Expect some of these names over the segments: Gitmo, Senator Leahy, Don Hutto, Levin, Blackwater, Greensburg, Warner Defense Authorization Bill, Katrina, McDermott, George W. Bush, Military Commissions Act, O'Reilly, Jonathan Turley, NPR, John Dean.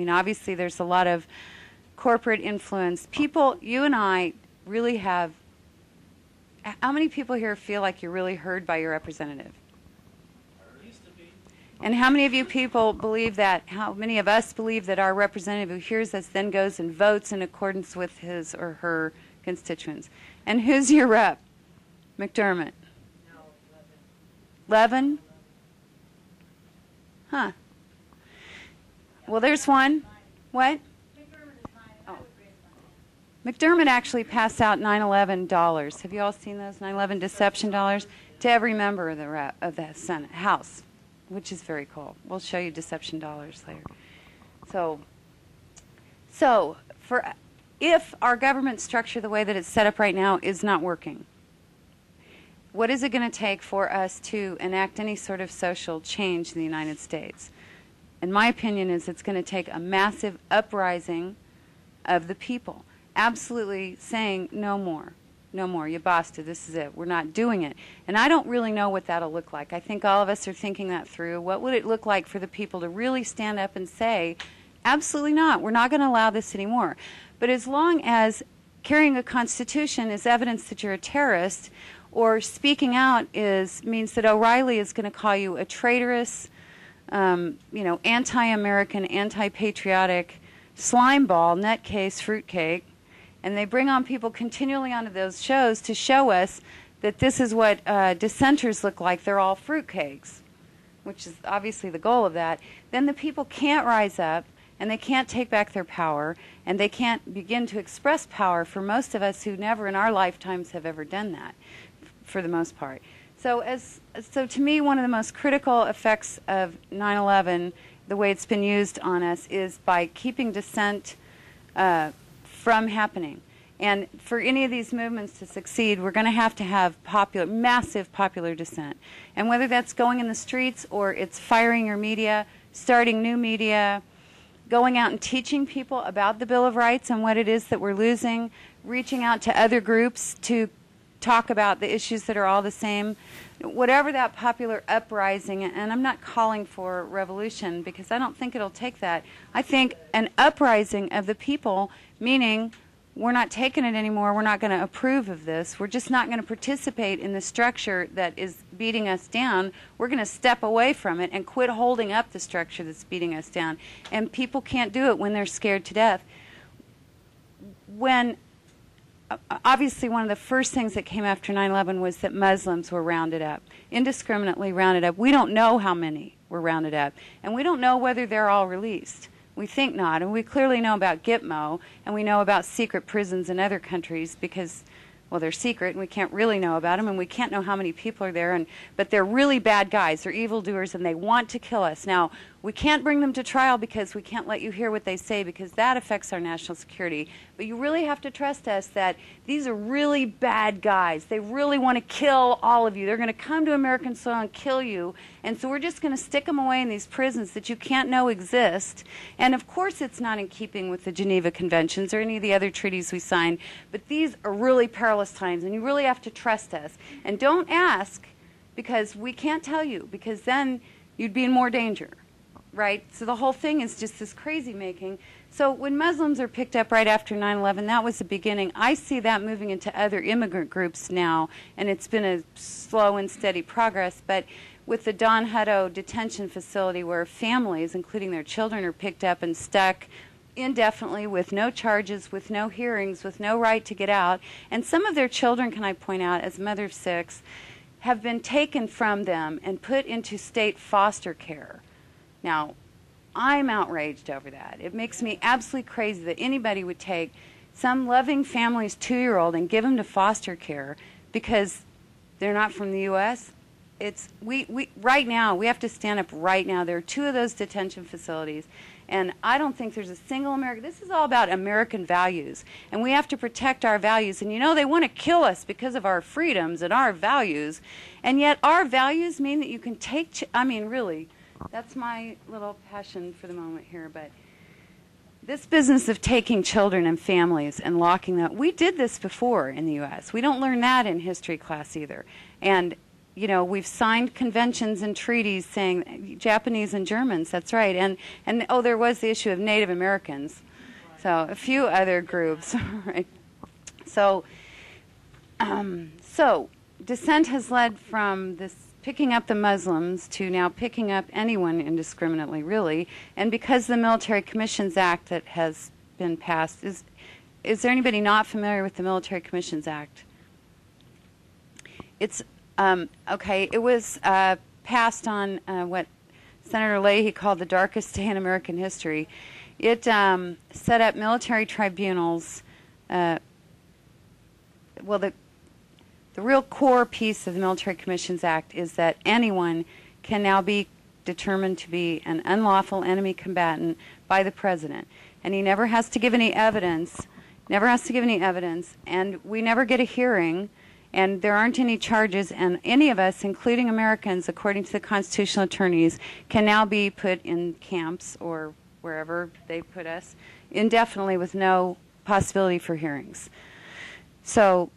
I mean, obviously there's a lot of corporate influence. People, you and I really have, how many people here feel like you're really heard by your representative? And how many of you people believe that, how many of us believe that our representative who hears us then goes and votes in accordance with his or her constituents? And who's your rep? McDermott? No, Levin? Huh. Well, there's one. What? Oh. McDermott actually passed out $9/11. Have you all seen those 9/11 deception dollars? To every member of the rep of the Senate House, which is very cool. We'll show you deception dollars later. So for if our government structure, the way that it's set up right now, is not working, what is it going to take for us to enact any sort of social change in the United States? And my opinion is it's going to take a massive uprising of the people, absolutely saying no more. No more. You basta. This is it. We're not doing it. And I don't really know what that'll look like. I think all of us are thinking that through. What would it look like for the people to really stand up and say, absolutely not. We're not going to allow this anymore. But as long as carrying a constitution is evidence that you're a terrorist, or speaking out is means that O'Reilly is going to call you a traitorous, you know, anti-American, anti-patriotic slimeball, nutcase, fruitcake. And they bring on people continually onto those shows to show us that this is what dissenters look like. They're all fruitcakes, which is obviously the goal of that. Then the people can't rise up, and they can't take back their power, and they can't begin to express power for most of us who never in our lifetimes have ever done that, for the most part. So to me, one of the most critical effects of 9/11, the way it's been used on us, is by keeping dissent from happening. And for any of these movements to succeed, we're going to have popular, massive popular dissent. And whether that's going in the streets or it's firing your media, starting new media, going out and teaching people about the Bill of Rights and what it is that we're losing, reaching out to other groups to talk about the issues that are all the same, whatever that popular uprising, and I'm not calling for revolution because I don't think it'll take that. I think an uprising of the people, meaning we're not taking it anymore, we're not going to approve of this, we're just not going to participate in the structure that is beating us down, we're going to step away from it and quit holding up the structure that's beating us down. And people can't do it when they're scared to death. When obviously, one of the first things that came after 9/11 was that Muslims were rounded up, indiscriminately rounded up. We don't know how many were rounded up, and we don't know whether they're all released. We think not, and we clearly know about Gitmo, and we know about secret prisons in other countries because, well, they're secret, and we can't really know about them, and we can't know how many people are there, but they're really bad guys. They're evildoers, and they want to kill us. Now, we can't bring them to trial because we can't let you hear what they say because that affects our national security. But you really have to trust us that these are really bad guys. They really want to kill all of you. They're going to come to American soil and kill you. And so we're just going to stick them away in these prisons that you can't know exist. And, of course, it's not in keeping with the Geneva Conventions or any of the other treaties we signed. But these are really perilous times, and you really have to trust us. And don't ask because we can't tell you because then you'd be in more danger. Right? So the whole thing is just this crazy making. So when Muslims are picked up right after 9/11, that was the beginning. I see that moving into other immigrant groups now, and it's been a slow and steady progress. But with the Don Hutto detention facility where families, including their children, are picked up and stuck indefinitely with no charges, with no hearings, with no right to get out. And some of their children, can I point out, as a mother of six, have been taken from them and put into state foster care. Now, I'm outraged over that. It makes me absolutely crazy that anybody would take some loving family's 2-year-old and give him to foster care because they're not from the U.S. It's right now, we have to stand up right now. There are 2 of those detention facilities, and I don't think there's a single American. This is all about American values, and we have to protect our values. And, you know, they want to kill us because of our freedoms and our values, and yet our values mean that you can take, I mean, really, that's my little passion for the moment here, but this business of taking children and families and locking them, we did this before in the U.S. We don't learn that in history class either. And you know, we've signed conventions and treaties saying Japanese and Germans, that's right. And oh, there was the issue of Native Americans. So a few other groups, right? So, so dissent has led from this picking up the Muslims to now picking up anyone indiscriminately, really. And because the Military Commissions Act that has been passed, is there anybody not familiar with the Military Commissions Act? It's, okay, it was passed on what Senator Leahy called the darkest day in American history. It set up military tribunals. Well, the real core piece of the Military Commissions Act is that anyone can now be determined to be an unlawful enemy combatant by the president. And he never has to give any evidence, never has to give any evidence, and we never get a hearing, and there aren't any charges, and any of us, including Americans, according to the constitutional attorneys, can now be put in camps or wherever they put us indefinitely with no possibility for hearings. So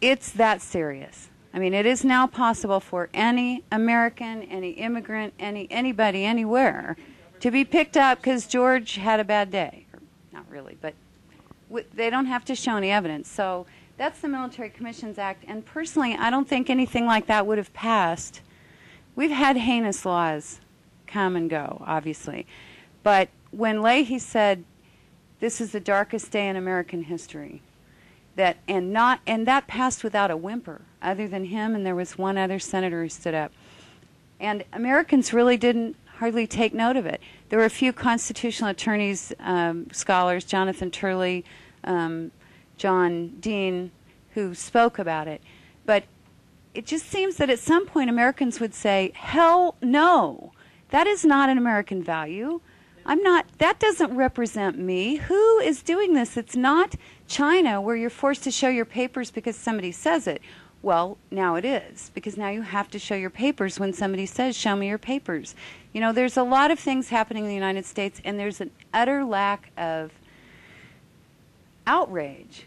it's that serious. I mean, it is now possible for any American, any immigrant, anybody, anywhere to be picked up because George had a bad day. Or, not really, but they don't have to show any evidence. So that's the Military Commissions Act. And personally, I don't think anything like that would have passed. We've had heinous laws come and go, obviously. But when Leahy said, this is the darkest day in American history, that, and that passed without a whimper, other than him, and there was one other senator who stood up. And Americans really didn't hardly take note of it. There were a few constitutional attorneys, scholars, Jonathan Turley, John Dean, who spoke about it. But it just seems that at some point Americans would say, hell no, that is not an American value. I'm not, that doesn't represent me. Who is doing this? It's not China where you're forced to show your papers because somebody says it. Well, now it is, because now you have to show your papers when somebody says, show me your papers. You know, there's a lot of things happening in the United States, and there's an utter lack of outrage.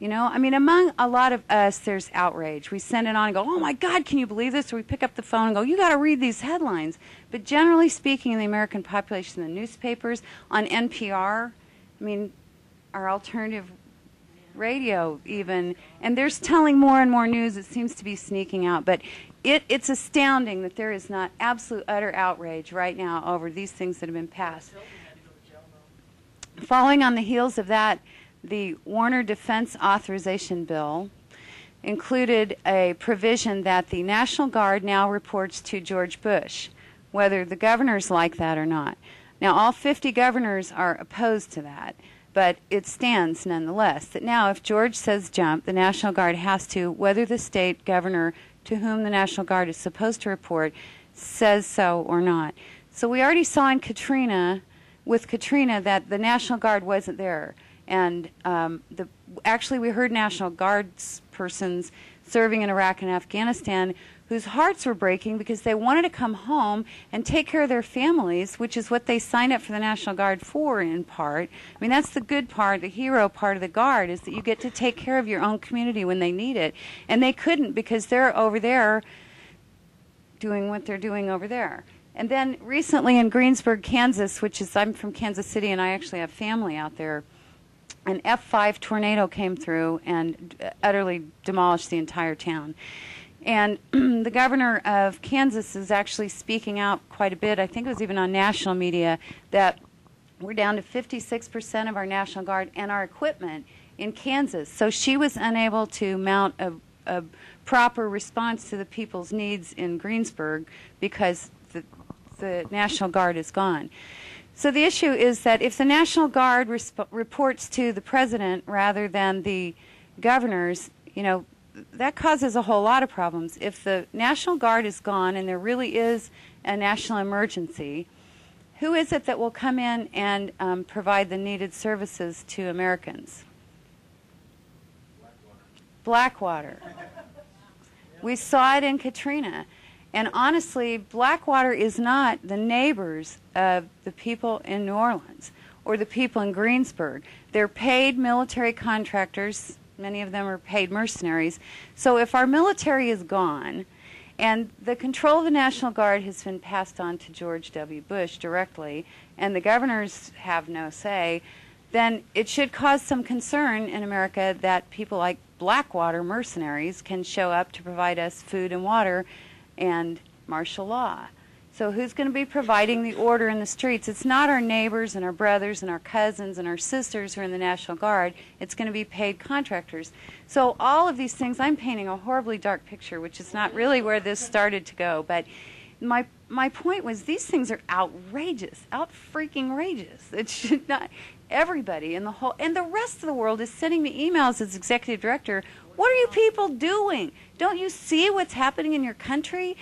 You know, I mean, among a lot of us, there's outrage. We send it on and go, oh my God, can you believe this? Or we pick up the phone and go, you got to read these headlines. But generally speaking, in the American population, the newspapers, on NPR, I mean, our alternative radio even, and there's telling more and more news. It seems to be sneaking out. But it's astounding that there is not absolute utter outrage right now over these things that have been passed. Following on the heels of that, the Warner Defense Authorization Bill included a provision that the National Guard now reports to George Bush, whether the governors like that or not. Now, all 50 governors are opposed to that, but it stands nonetheless that now if George says jump, the National Guard has to, whether the state governor to whom the National Guard is supposed to report says so or not. So we already saw in Katrina, with Katrina, that the National Guard wasn't there. And actually we heard National Guards persons serving in Iraq and Afghanistan whose hearts were breaking because they wanted to come home and take care of their families, which is what they signed up for the National Guard for in part. I mean, that's the good part, the hero part of the Guard, is that you get to take care of your own community when they need it. And they couldn't because they're over there doing what they're doing over there. And then recently in Greensburg, Kansas, which is, I'm from Kansas City and I actually have family out there, an F5 tornado came through and utterly demolished the entire town. And the governor of Kansas is actually speaking out quite a bit. I think it was even on national media that we're down to 56% of our National Guard and our equipment in Kansas. So she was unable to mount a proper response to the people's needs in Greensburg because the National Guard is gone. So the issue is that if the National Guard reports to the president rather than the governors, you know, that causes a whole lot of problems. If the National Guard is gone and there really is a national emergency, who is it that will come in and provide the needed services to Americans? Blackwater. We saw it in Katrina. And honestly, Blackwater is not the neighbors of the people in New Orleans or the people in Greensburg. They're paid military contractors Many of them are paid mercenaries. So if our military is gone, and the control of the National Guard has been passed on to George W. Bush directly, and the governors have no say, then it should cause some concern in America that people like Blackwater mercenaries can show up to provide us food and water and martial law. So who's going to be providing the order in the streets? It's not our neighbors and our brothers and our cousins and our sisters who are in the National Guard. It's going to be paid contractors. So all of these things, I'm painting a horribly dark picture, which is not really where this started to go. But my point was, these things are outrageous, out-freaking-rageous. It should not, everybody in the whole, and the rest of the world is sending me emails as executive director, what are you people doing? Don't you see what's happening in your country?